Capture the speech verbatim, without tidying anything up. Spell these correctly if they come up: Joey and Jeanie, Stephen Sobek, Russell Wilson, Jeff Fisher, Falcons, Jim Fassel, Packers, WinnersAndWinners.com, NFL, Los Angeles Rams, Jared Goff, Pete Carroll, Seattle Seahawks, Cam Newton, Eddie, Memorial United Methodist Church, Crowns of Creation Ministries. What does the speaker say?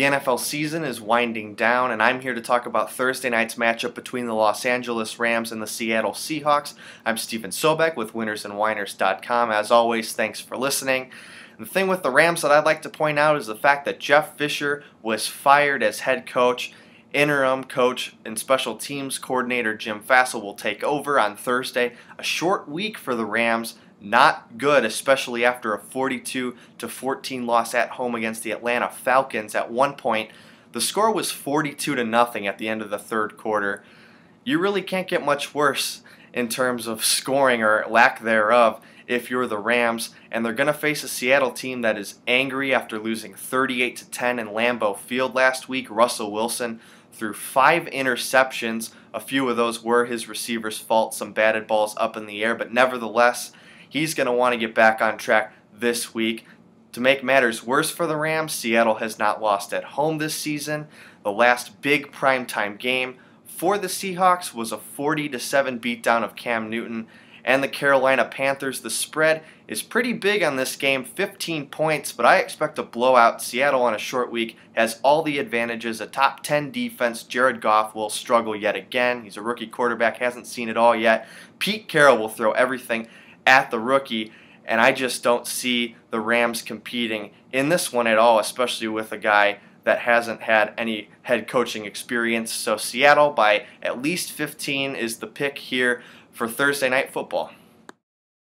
The N F L season is winding down, and I'm here to talk about Thursday night's matchup between the Los Angeles Rams and the Seattle Seahawks. I'm Stephen Sobek with Winners and Winners dot com. As always, thanks for listening. The thing with the Rams that I'd like to point out is the fact that Jeff Fisher was fired as head coach. Interim coach and special teams coordinator Jim Fassel will take over on Thursday. A short week for the Rams. Not good, especially after a forty-two to fourteen loss at home against the Atlanta Falcons. At one point, the score was forty-two to nothing at the end of the third quarter. You really can't get much worse in terms of scoring or lack thereof if you're the Rams, and they're going to face a Seattle team that is angry after losing thirty-eight to ten in Lambeau Field last week. Russell Wilson threw five interceptions. A few of those were his receiver's fault, some batted balls up in the air, but nevertheless, he's going to want to get back on track this week. To make matters worse for the Rams, Seattle has not lost at home this season. The last big primetime game for the Seahawks was a forty to seven beatdown of Cam Newton and the Carolina Panthers. The spread is pretty big on this game, fifteen points, but I expect a blowout. Seattle on a short week has all the advantages. A top ten defense. Jared Goff will struggle yet again. He's a rookie quarterback, hasn't seen it all yet. Pete Carroll will throw everything at the rookie, and I just don't see the Rams competing in this one at all, especially with a guy that hasn't had any head coaching experience. So Seattle by at least fifteen is the pick here for Thursday Night Football.